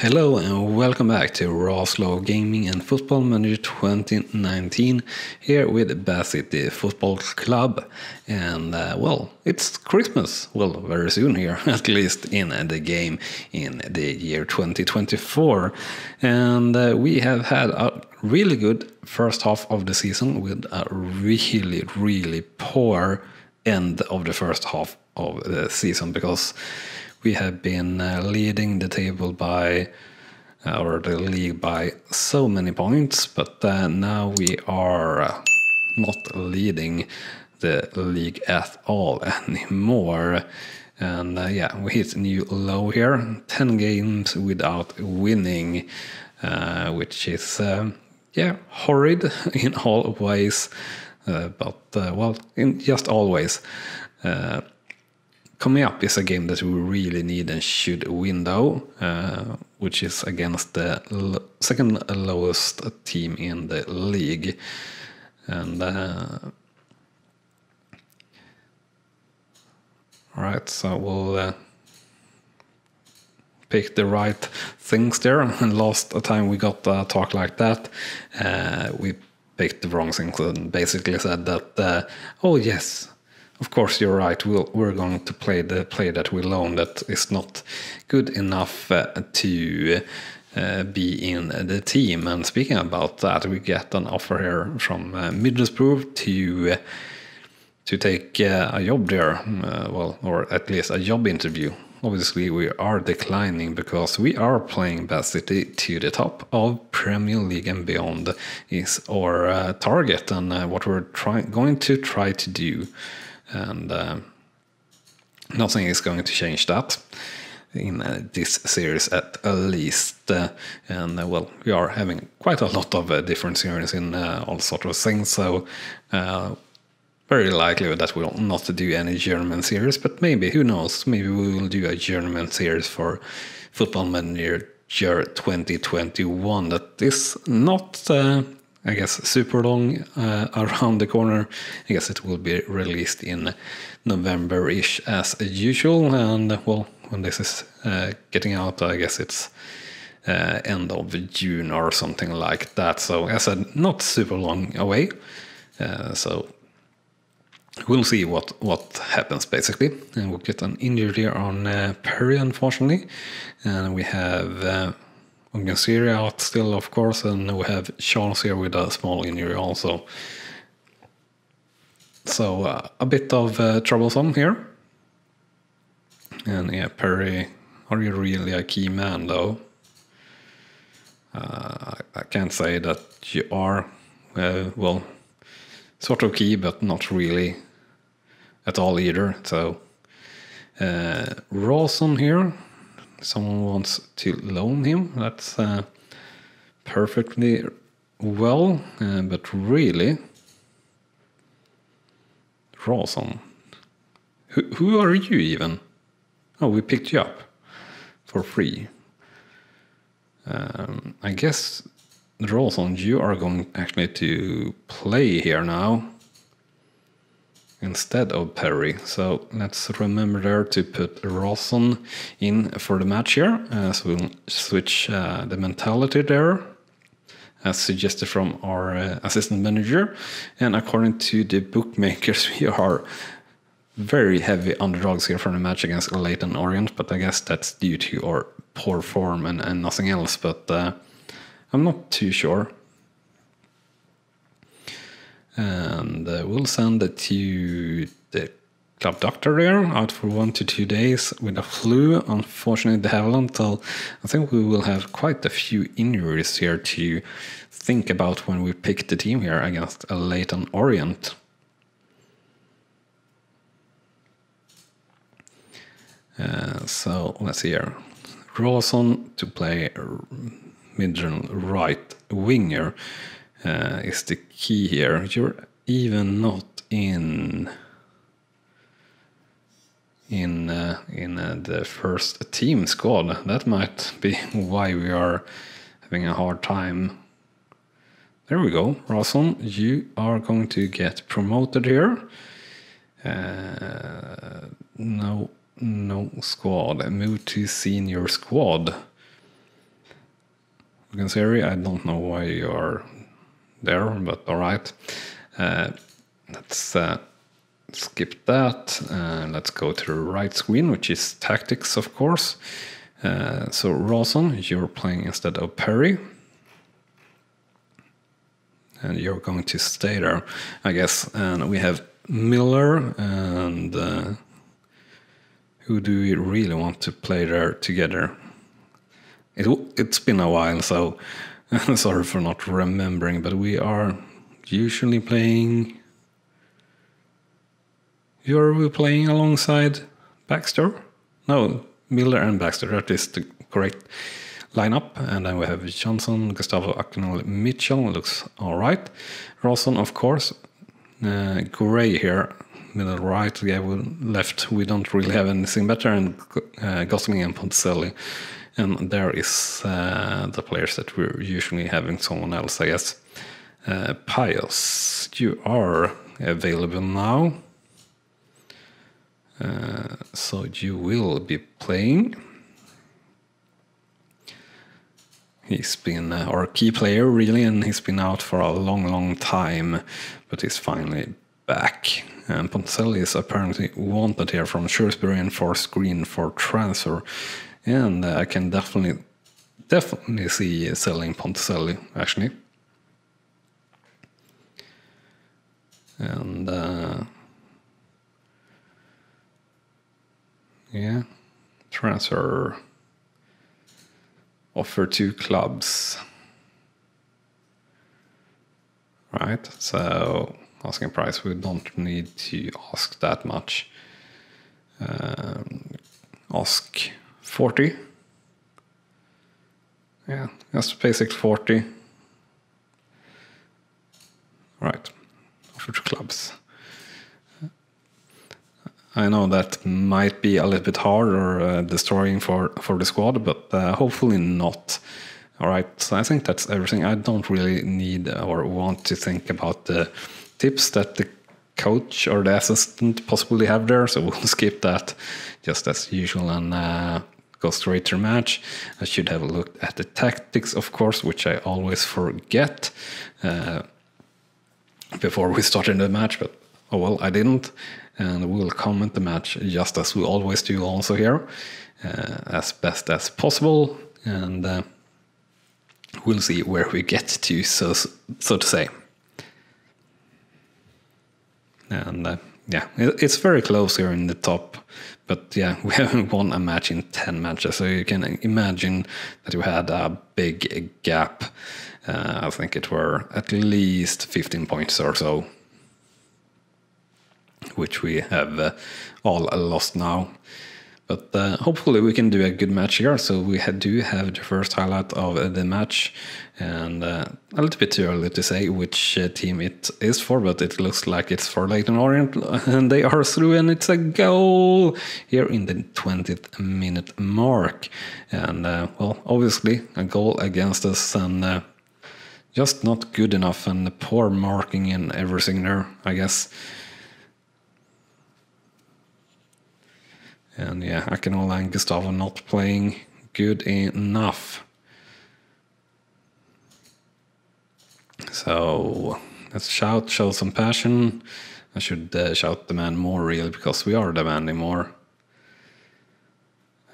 Hello and welcome back to RawSlowGaming and Football Manager 2019 here with Bassetti Football Club. And well, it's Christmas, well, very soon here, at least in the game in the year 2024. And we have had a really good first half of the season with a really poor end of the first half of the season, because we have been leading the table by, or the league by so many points, but now we are not leading the league at all anymore. And yeah, we hit a new low here, 10 games without winning, which is, yeah, horrid in all ways, but, well, in just all ways. Coming up is a game that we really need and should win, though, which is against the second lowest team in the league. And all right, so we'll pick the right things there. And last time we got a talk like that, we picked the wrong things and basically said that, oh yes, of course, you're right. We're going to play the play that we loan that is not good enough to be in the team. And speaking about that, we get an offer here from Middlesbrough to take a job there, well, or at least a job interview. Obviously, we are declining because we are playing Bassetti to the top of Premier League and beyond is our target and what we're going to try to do. And nothing is going to change that in this series, at least. And well, we are having quite a lot of different series in all sorts of things, so very likely that we'll not do any German series, but maybe, who knows, maybe we will do a German series for Football Manager 2021 that is not, I guess, super long, around the corner. I guess it will be released in November-ish as usual. And well, when this is getting out, I guess it's end of June or something like that. So as I said, not super long away. So we'll see what happens, basically. And we'll get an injury on Perry, unfortunately. And we have Ongenseria out still, of course, and we have Charles here with a small injury also. So a bit of troublesome here. And yeah, Perry, are you really a key man, though? I can't say that you are, well, sort of key, but not really at all either. So Rawson here. Someone wants to loan him. That's perfectly well, but really, Rawson, who are you even? Oh, we picked you up for free. I guess, Rawson, you are going actually to play here now instead of Perry. So let's remember there to put Rawson in for the match here. So we'll switch the mentality there, as suggested from our assistant manager. And according to the bookmakers, we are very heavy underdogs here from the match against Leyton Orient, but I guess that's due to our poor form and nothing else. But I'm not too sure. And we'll send it to the club doctor there, out for 1 to 2 days with a flu. Unfortunately, they haven't. So I think we will have quite a few injuries here to think about when we pick the team here against a Leyton Orient. So let's see here. Rawson to play middle right winger. Is the key here. You're even not in the first team squad. That might be why we are having a hard time. There we go, Rawson, you are going to get promoted here. No squad. Move to senior squad. Republican Series. I don't know why you are there, but all right. Let's skip that. Let's go to the right screen, which is tactics, of course. So Rawson, you're playing instead of Perry. And you're going to stay there, I guess. And we have Miller and... who do we really want to play there together? It's been a while, so sorry for not remembering, but we are usually playing... You're playing alongside Baxter? No, Miller and Baxter, that is the correct lineup. And then we have Johnson, Gustavo, Akinole, Mitchell, looks alright. Rawson, of course. Gray here. Middle right, yeah, left, we don't really have anything better, and Gosling and Ponticelli. And there is the players that we're usually having someone else, I guess. Pius, you are available now. So you will be playing. He's been our key player, really, and he's been out for a long, long time, but he's finally back. And Ponticelli is apparently wanted here from Shrewsbury and for screen for transfer. And I can definitely see selling Ponticelli, actually. And yeah, transfer offer to clubs. Right, so asking price, we don't need to ask that much. Ask 40. Yeah, that's basic 40. Right, offer to clubs. I know that might be a little bit hard or destroying for the squad, but hopefully not. All right, so I think that's everything. I don't really need or want to think about the tips that the coach or the assistant possibly have there, so we'll skip that just as usual and go straight to the match. I should have looked at the tactics, of course, which I always forget before we started the match, but oh well, I didn't. And we'll comment the match just as we always do also here, as best as possible, and we'll see where we get to, so to say. And yeah, it's very close here in the top, but yeah, we haven't won a match in 10 matches, so you can imagine that we had a big gap. I think it were at least 15 points or so, which we have all lost now. But hopefully we can do a good match here. So we do have the first highlight of the match, and a little bit too early to say which team it is for, but it looks like it's for Leyton Orient, and they are through, and it's a goal here in the 20th minute mark. And well, obviously a goal against us, and just not good enough, and the poor marking and everything there, I guess. And yeah, Akinola and Gustavo not playing good enough. So let's shout, show some passion. I should shout demand more, really, because we are demanding more.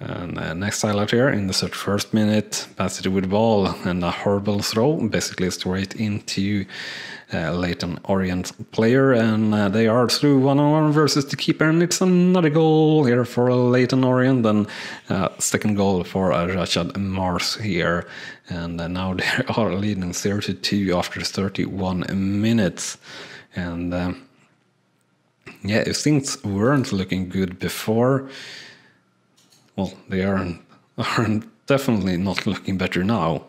And next highlight here in the 31st minute, Bassetti with the ball and a horrible throw, basically straight into Leyton Orient player, and they are through 1-on-1 versus the keeper, and it's another goal here for Leyton Orient, and second goal for Ar-Rajad Mars here, and now they are leading 0-2 after 31 minutes, and yeah, if things weren't looking good before, well, they are definitely not looking better now.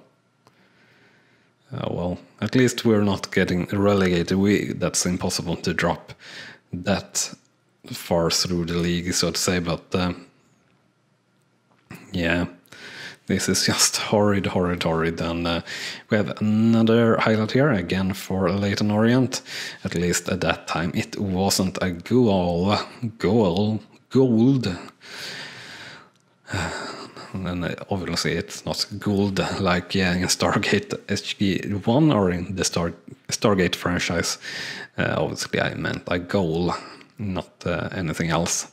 Well, at least we're not getting relegated. That's impossible to drop that far through the league, so to say. But yeah, this is just horrid, horrid, horrid. And we have another highlight here again for Leyton Orient. At least at that time, it wasn't a goal. Gold. and obviously it's not gold like in Stargate SG-1 or in the Stargate franchise. Obviously I meant a goal, not anything else.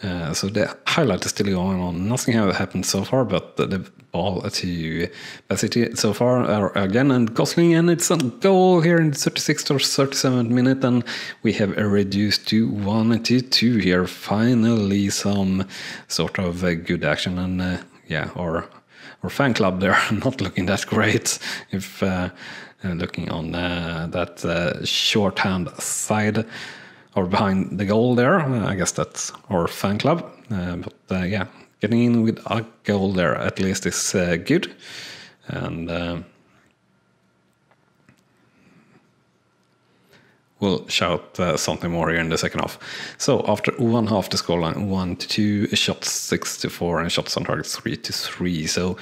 So the highlight is still going on. Nothing has happened so far, but the ball to Bassetti so far again, and Gosling, and it's a goal here in the 36th or 37th minute, and we have a reduced to 1-2 here. Finally, some sort of good action, and yeah, our fan club there not looking that great if looking on that shorthand side. Or behind the goal there, I guess that's our fan club. But yeah, getting in with a goal there at least is good. And we'll shout something more here in the second half. So after one half, the scoreline 1-2, shots 6-4, and shots on target 3-3. So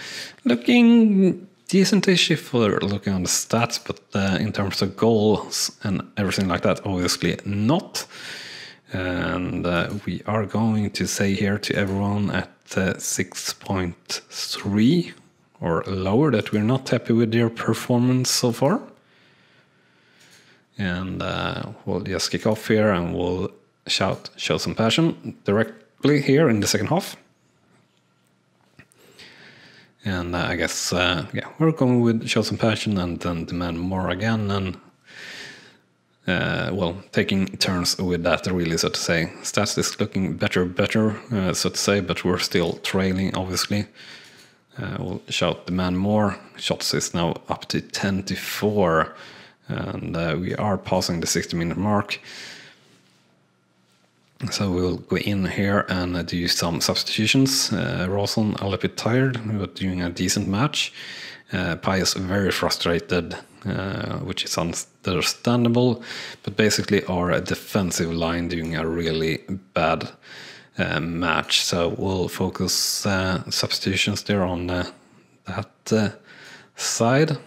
looking decent-ish if we're looking on the stats, but in terms of goals and everything like that, obviously not. And we are going to say here to everyone at 6.3 or lower that we're not happy with their performance so far. And we'll just kick off here and we'll show some passion directly here in the second half. And I guess, yeah, we're going with show some passion and then demand more again, and, well, taking turns with that, really, so to say. Stats is looking better, so to say, but we're still trailing, obviously. We'll shout demand more. Shots is now up to 10-4, and we are passing the 60-minute mark. So we'll go in here and do some substitutions. Rawson a little bit tired, but doing a decent match. Pius very frustrated, which is understandable. But basically our defensive line doing a really bad match. So we'll focus substitutions there on that side.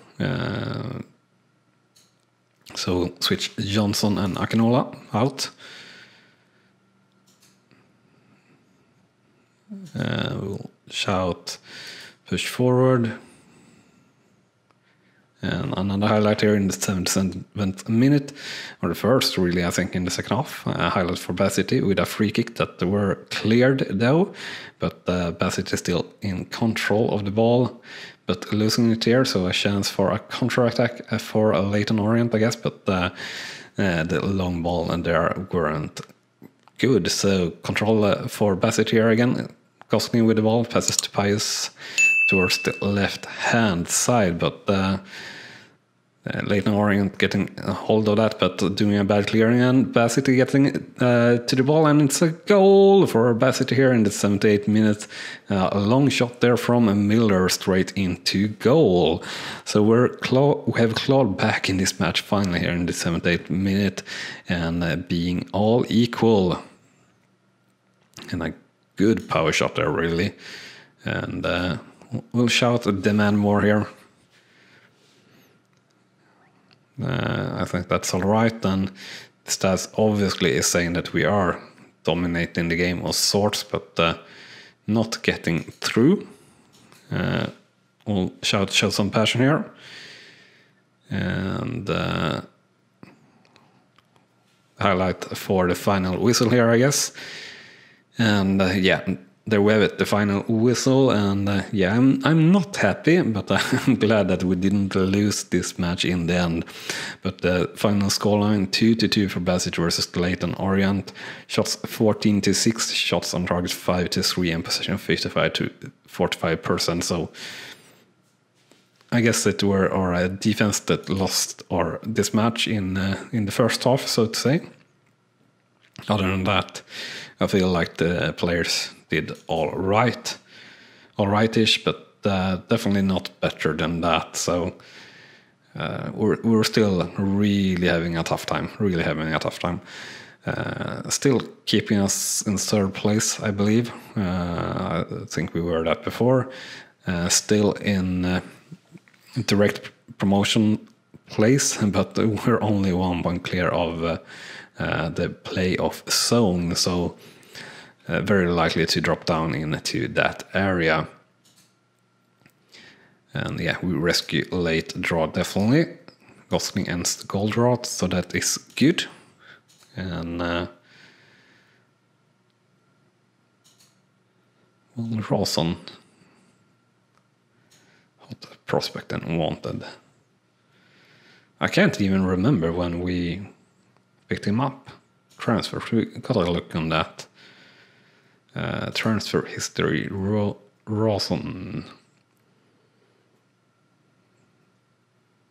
So switch Johnson and Akinola out. We'll shout push forward, and another highlight here in the 77th minute, or the first really I think in the second half, a highlight for Bassetti with a free kick that were cleared though, but Bassetti is still in control of the ball but losing it here, so a chance for a counter-attack for Leyton Orient I guess, but the long ball and there weren't good, so control for Bassetti here again. Gosling with the ball, passes to Pius towards the left-hand side, but Leyton Orient getting a hold of that, but doing a bad clearing, and Bassetti getting to the ball, and it's a goal for Bassetti here in the 78th minute. A long shot there from Miller straight into goal. So we have clawed back in this match finally here in the 78th minute, and being all equal. And a good power shot there, really. And we'll shout demand more here. I think that's all right. And the stats obviously is saying that we are dominating the game of sorts, but not getting through. We'll show some passion here. And highlight for the final whistle here, I guess. And yeah, there we have it, the final whistle, and yeah, I'm not happy, but I'm glad that we didn't lose this match in the end. But the final scoreline 2-2 for Bassetti versus Leyton Orient, shots 14-6, shots on target 5-3, and possession 55% to 45%. So I guess it were our defense that lost this match in the first half, so to say. Other than that, I feel like the players did all rightish, but definitely not better than that. So we're still really having a tough time. Still keeping us in third place, I believe. I think we were that before. Still in direct promotion place, but we're only 1 point clear of the playoff zone. So very likely to drop down into that area. And yeah, we rescue late draw definitely. Gosling ends the gold drought, so that is good. And well, Rawson, hot prospect and wanted. I can't even remember when we picked him up. Transfer, we gotta look on that. Transfer history, Rawson.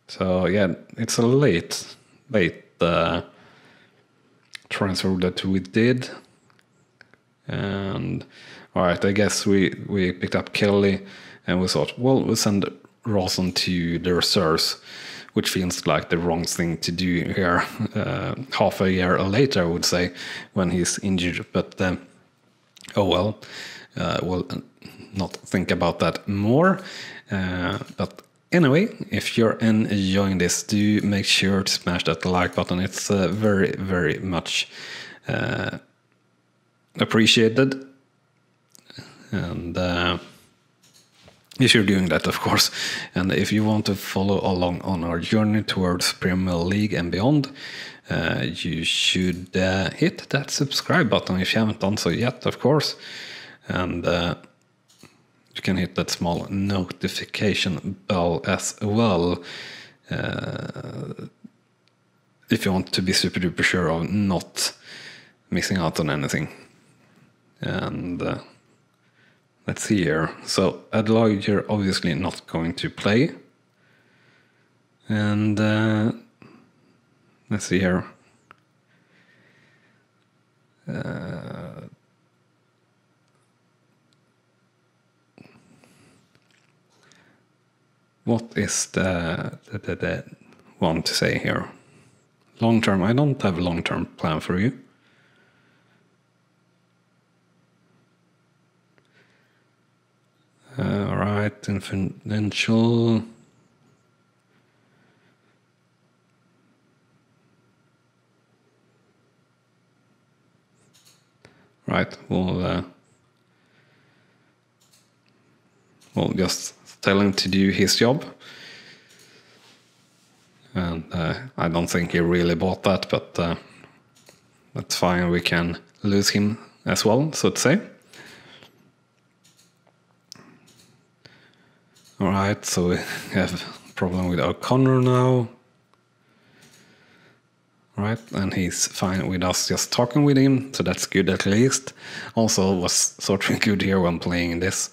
So yeah, it's a late transfer that we did. And all right, I guess we picked up Kelly and we thought, well, we'll send Rawson to the reserves, which feels like the wrong thing to do here half a year later, I would say, when he's injured. But oh well, we'll not think about that more. But anyway, if you're enjoying this, do make sure to smash that like button. It's very, very much appreciated. And if you're doing that, of course. And if you want to follow along on our journey towards Premier League and beyond, you should hit that subscribe button if you haven't done so yet, of course. And you can hit that small notification bell as well, if you want to be super duper sure of not missing out on anything. And let's see here. So Adelaide, you're obviously not going to play. And let's see here. What is the one to say here? Long term, I don't have a long term plan for you. All right, influential. Right, we'll just tell him to do his job. And I don't think he really bought that, but that's fine. We can lose him as well, so to say. Alright, so we have a problem with O'Connor now. Right, and he's fine with us just talking with him, so that's good at least. Also was sort of good here when playing this.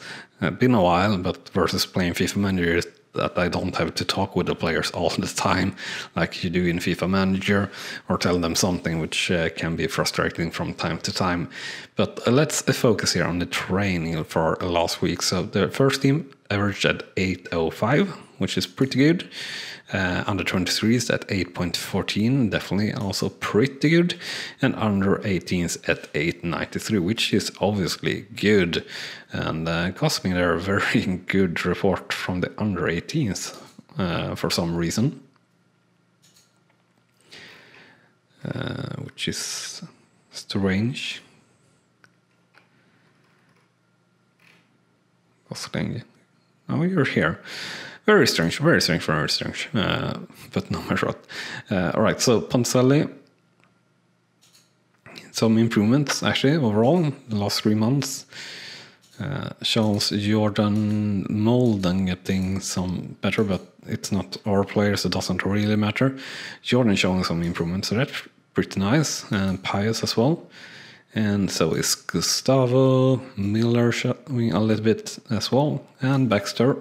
Been a while, but versus playing FIFA Manager, that I don't have to talk with the players all the time like you do in FIFA Manager, or tell them something, which can be frustrating from time to time. But let's focus here on the training for last week. So the first team averaged at 8.05, which is pretty good. Under 23s at 8.14, definitely also pretty good. And under 18s at 8.93, which is obviously good. And cost me there a very good report from the under 18s for some reason. Which is strange. Gosling. Oh, you're here. Very strange, very strange, very strange. But no matter what. All right, so Ponselli. Some improvements, actually, overall, the last 3 months. Charles, Jordan, Molden getting some better, but it's not our players, so it doesn't really matter. Jordan showing some improvements, so that's pretty nice. And Pius as well. And so is Gustavo, Miller showing a little bit as well. And Baxter.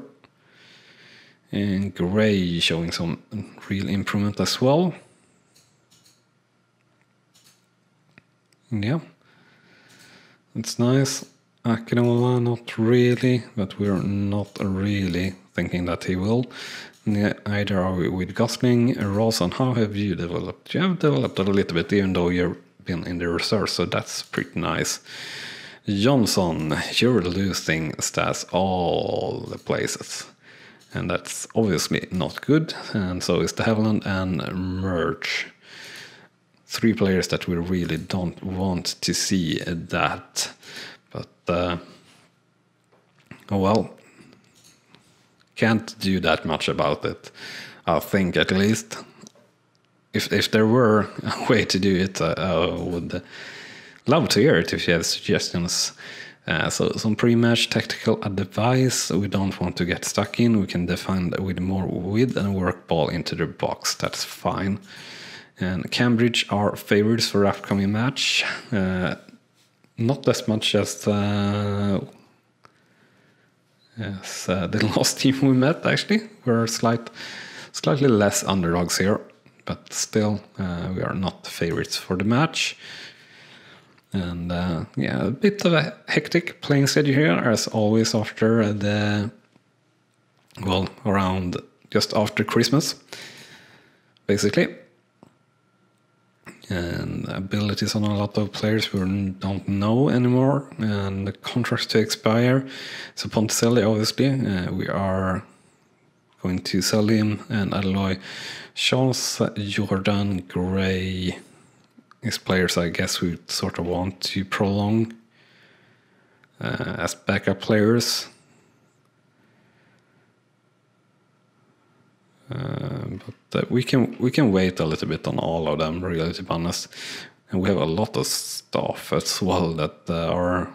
And Gray showing some real improvement as well. Yeah. It's nice. Akinola, not really, but we're not really thinking that he will. Neither are we with Gosling. Rawson, how have you developed? You have developed a little bit, even though you've been in the reserve, so that's pretty nice. Johnson, you're losing stats all the places. And that's obviously not good. And so is the Haviland and Merge. three players that we really don't want to see that. But oh well, can't do that much about it. I think at least if there were a way to do it, I would love to hear it if you have suggestions. So some pre-match tactical advice we don't want to get stuck in. We can defend with more width and work ball into the box. That's fine. And Cambridge are favorites for upcoming match. Not as much as the last team we met, actually. We're slightly less underdogs here, but still we are not favorites for the match. And yeah, a bit of a hectic playing schedule here, as always, after the, well, around just after Christmas, basically. And abilities on a lot of players we don't know anymore, and the contracts to expire. So Ponticelli, obviously, we are going to sell him, and Alloy, Chance, Jordan, Gray. These players, I guess, we sort of want to prolong as backup players. But we can wait a little bit on all of them, really, to be honest. And we have a lot of staff as well that are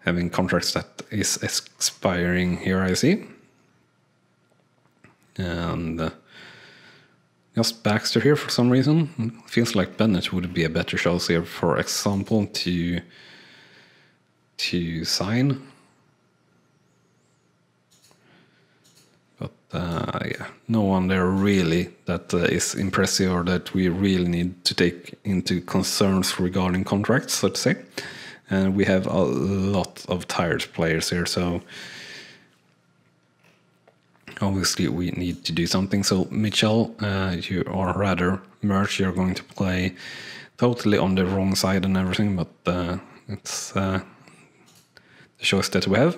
having contracts that is expiring here, I see. And just Baxter here for some reason. Feels like Bennett would be a better choice here, for example, to sign. But yeah, no one there really that is impressive or that we really need to take into concerns regarding contracts, let's say. And we have a lot of tired players here, so obviously we need to do something. So Mitchell, you are rather merch, you're going to play totally on the wrong side and everything, but it's the choice that we have.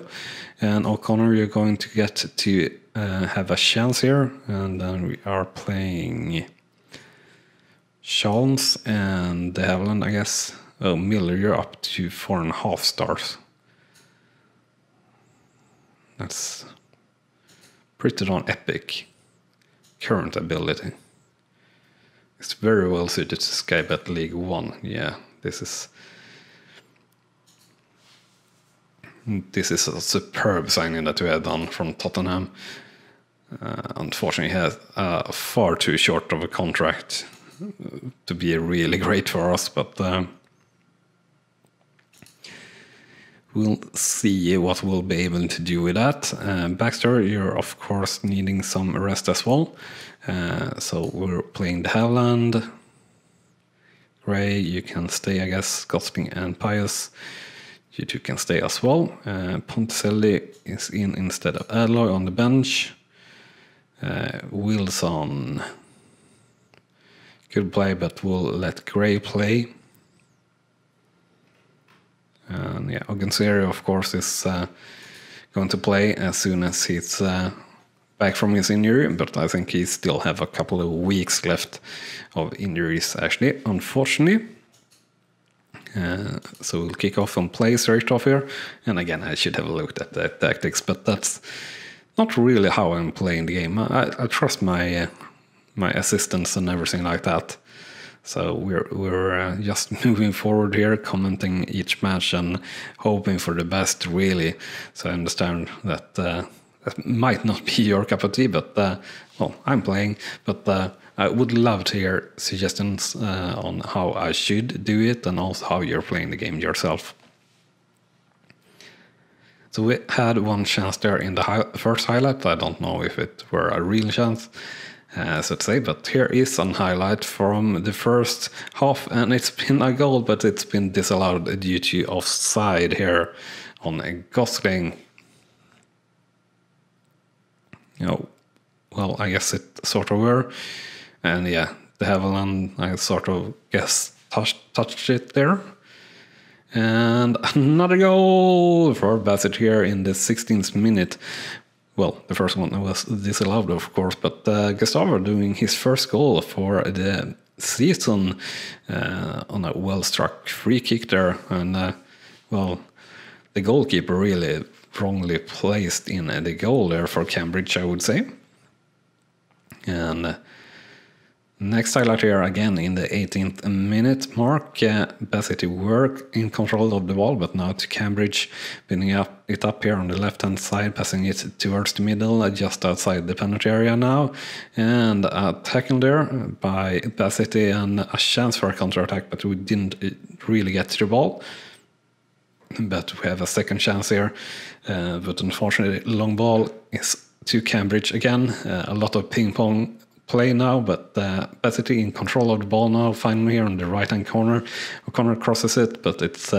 And O'Connor, you're going to get to have a chance here, and then we are playing Charles and De Havilland, I guess. Oh, Miller, you're up to 4.5 stars. That's pretty darn epic. Current ability. It's very well suited to SkyBet League One. Yeah, this is a superb signing that we have done from Tottenham. Unfortunately, he has far too short of a contract to be really great for us, but we'll see what we'll be able to do with that. Baxter, you're of course needing some rest as well. So we're playing De Havilland. Gray, you can stay, I guess. Gosping and Pius, you two can stay as well. Ponticelli is in instead of Alloy on the bench. Wilson could play, but we'll let Gray play. And yeah, Ogunserio, of course, is going to play as soon as he's back from his injury, but I think he still have a couple of weeks left of injuries, actually, unfortunately. So we'll kick off and play straight off here. And again, I should have looked at the tactics, but that's not really how I'm playing the game. I trust my assistants and everything like that. So we're just moving forward here, commenting each match and hoping for the best, really. So I understand that that might not be your cup of tea, but well, I'm playing. But I would love to hear suggestions on how I should do it, and also how you're playing the game yourself. So we had one chance there in the first highlight. I don't know if it were a real chance, so to say, but here is an highlight from the first half, and it's been a goal, but it's been disallowed due to offside here on a Gosling. Oh, well, I guess it sort of were, and yeah, De Havilland, I sort of guess, touched it there. And another goal for Bassett here in the 16th minute. Well, the first one was disallowed, of course, but Gustavo doing his first goal for the season on a well-struck free kick there. And, well, the goalkeeper really wrongly placed in the goal there for Cambridge, I would say. And next highlight here again in the 18th minute mark. Bassetti were in control of the ball, but now to Cambridge, building up it up here on the left-hand side, passing it towards the middle, just outside the penalty area now. And a tackle there by Bassetti and a chance for a counter-attack, but we didn't really get to the ball. But we have a second chance here. But unfortunately, long ball is to Cambridge again. A lot of ping-pong play now, but Bassetti in control of the ball now, finally here on the right-hand corner. O'Connor crosses it, but it's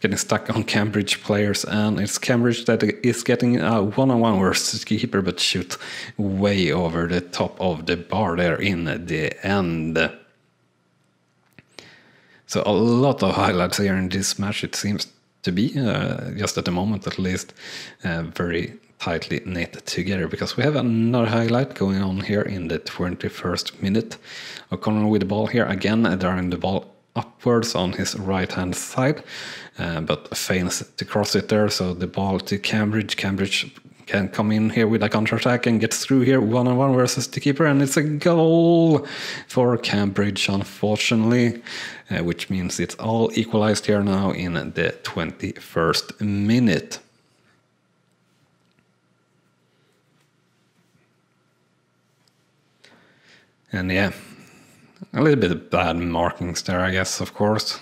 getting stuck on Cambridge players, and it's Cambridge that is getting a one-on-one versus the keeper, but shoot way over the top of the bar there in the end. So a lot of highlights here in this match, it seems to be, just at the moment at least, very tightly knit together, because we have another highlight going on here in the 21st minute. O'Connor with the ball here again, darting the ball upwards on his right-hand side, but fails to cross it there, so the ball to Cambridge. Cambridge can come in here with a counter-attack and gets through here, one-on-one versus the keeper, and it's a goal for Cambridge, unfortunately, which means it's all equalized here now in the 21st minute. And yeah, a little bit of bad markings there, I guess, of course.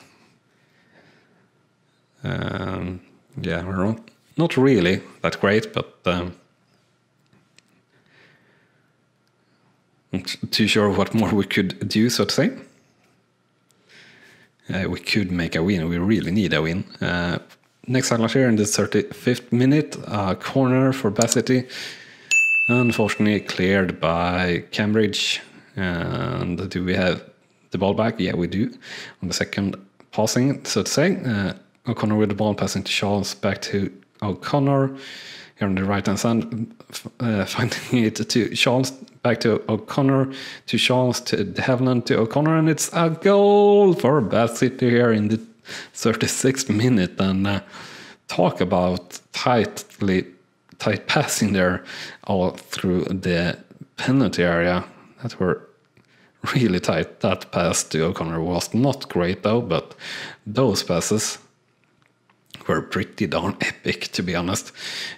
Yeah, we're on. Not really that great, but not too sure what more we could do, so to say. We could make a win, we really need a win. Next highlight here in the 35th minute, a corner for Bassetti, unfortunately cleared by Cambridge. And do we have the ball back? Yeah, we do. On the second passing, so to say. O'Connor with the ball, passing to Charles, back to O'Connor here on the right hand side, finding it to Charles, back to O'Connor, to Charles, to De Havilland, to O'Connor, and it's a goal for Bassetti here in the 36th minute. And talk about tight passing there all through the penalty area. That were really tight. That pass to O'Connor was not great though, but those passes were pretty darn epic, to be honest.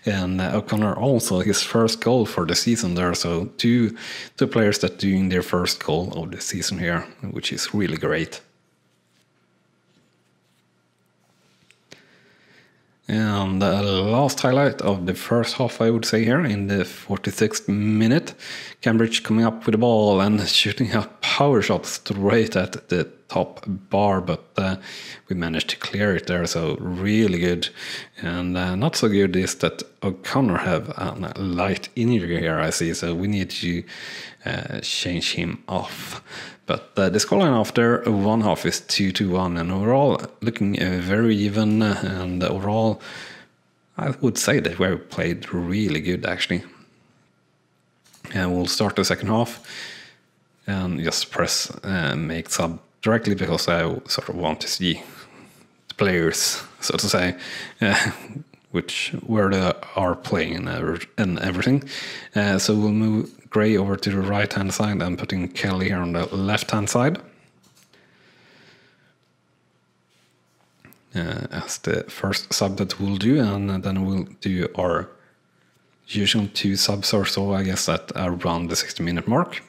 And O'Connor also his first goal for the season there, so two players that doing their first goal of the season here, which is really great. And the last highlight of the first half, I would say, here in the 46th minute, Cambridge coming up with the ball and shooting a power shot straight at the top bar, but we managed to clear it there, so really good. And not so good is that O'Connor have a light injury here, I see, so we need to change him off. But the scoreline after one half is 2-1, and overall looking very even, and overall I would say that we played really good actually. And we'll start the second half and just press make sub directly, because I sort of want to see the players, so to say, which where they are playing and everything. So we'll move Gray over to the right-hand side and putting Kelly here on the left-hand side as the first sub that we'll do, and then we'll do our usual two subs or so, I guess, at around the 60-minute mark.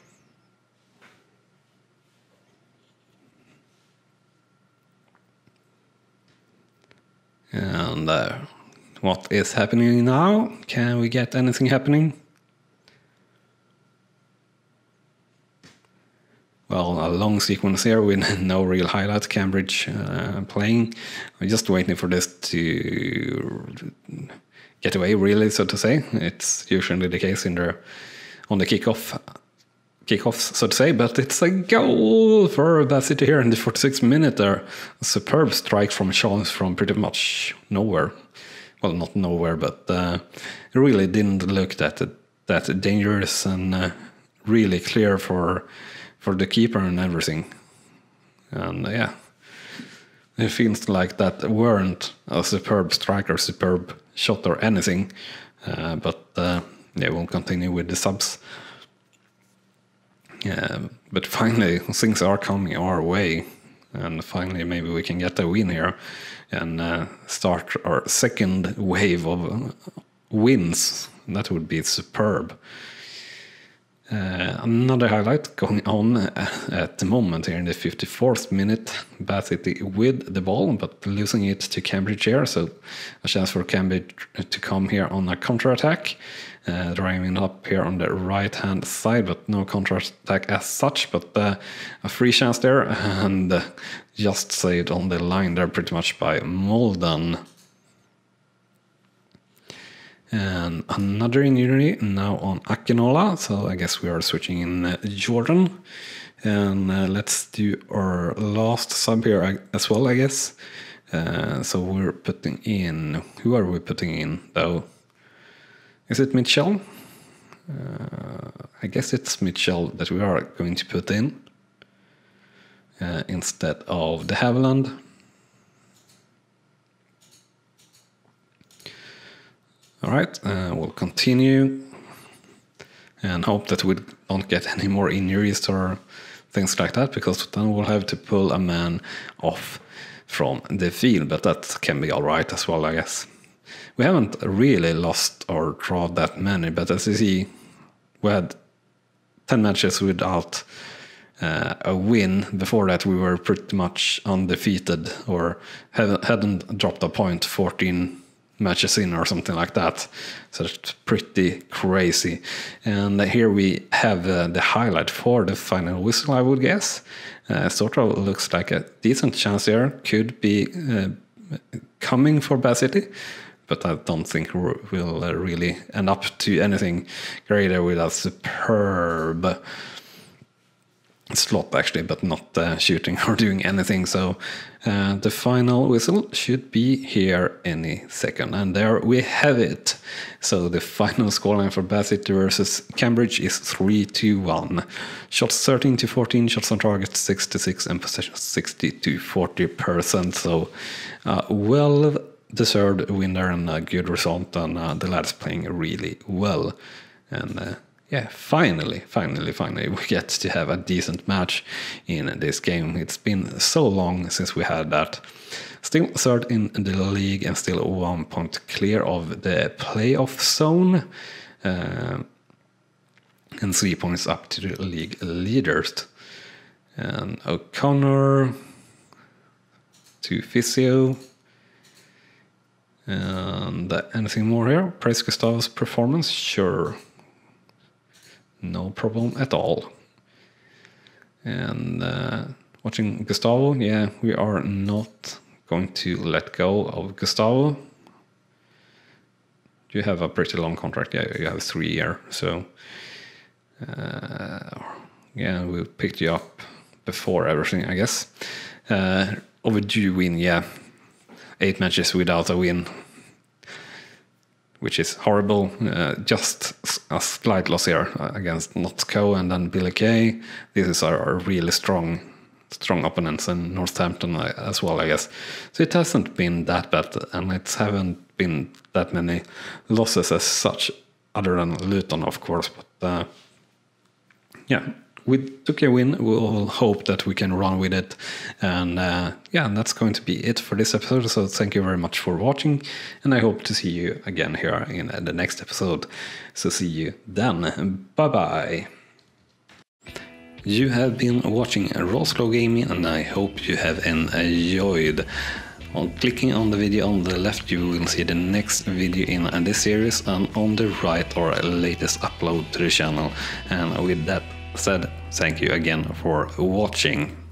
And what is happening now? Can we get anything happening? Well, a long sequence here with no real highlights. Cambridge playing. I'm just waiting for this to get away, really, so to say. It's usually the case in on the kickoffs, so to say, but it's a goal for Bassetti here in the 46th minute there. A superb strike from Charles from pretty much nowhere. Well, not nowhere, but it really didn't look that dangerous, and really clear for for the keeper and everything. And yeah, it feels like that weren't a superb striker, superb shot or anything, but they won't continue with the subs. But finally things are coming our way, and finally maybe we can get a win here and start our second wave of wins. That would be superb. Another highlight going on at the moment here in the 54th minute. Bassetti with the ball, but losing it to Cambridge here. So a chance for Cambridge to come here on a counter-attack. Driving up here on the right-hand side, but no counter-attack as such. But a free chance there, and just saved on the line there pretty much by Moldan. And another injury now on Akinola, so I guess we are switching in Jordan. And let's do our last sub here as well, I guess. So we're putting in... Who are we putting in, though? Is it Mitchell? I guess it's Mitchell that we are going to put in. Instead of De Havilland. All right, we'll continue and hope that we don't get any more injuries or things like that, because then we'll have to pull a man off from the field, but that can be all right as well, I guess. We haven't really lost or drawn that many, but as you see, we had 10 matches without a win. Before that, we were pretty much undefeated or hadn't dropped a point 14 matches in or something like that. So it's pretty crazy. And here we have the highlight for the final whistle, I would guess. Sort of looks like a decent chance here. Could be coming for Bassetti, but I don't think we'll really end up to anything greater with a superb slot, actually, but not shooting or doing anything. So the final whistle should be here any second, and there we have it. So the final scoreline for Bassetti versus Cambridge is 3-1. Shots 13-14, shots on target 6-6, and possession 60-40%. So well deserved winner and a good result, and the lads playing really well. And yeah, finally, we get to have a decent match in this game. It's been so long since we had that. Still third in the league and still 1 point clear of the playoff zone. And 3 points up to the league leaders. And O'Connor to Physio. And anything more here? Praise Gustav's performance? Sure. No problem at all. And watching Gustavo, yeah, we are not going to let go of Gustavo. You have a pretty long contract, yeah, you have 3 years, so yeah, we'll pick you up before everything, I guess. Overdue win, yeah, 8 matches without a win, which is horrible. Just a slight loss here against Notts County and then Billy Kay. These are really strong opponents, and Northampton as well, I guess. So it hasn't been that bad, and it haven't been that many losses as such, other than Luton, of course. But yeah, we took a win. We'll hope that we can run with it. And yeah, that's going to be it for this episode. So thank you very much for watching, and I hope to see you again here in the next episode. So see you then. Bye-bye. You have been watching RawSlowGaming, and I hope you have enjoyed. On clicking on the video on the left, you will see the next video in this series, and on the right our latest upload to the channel. And with that said, thank you again for watching.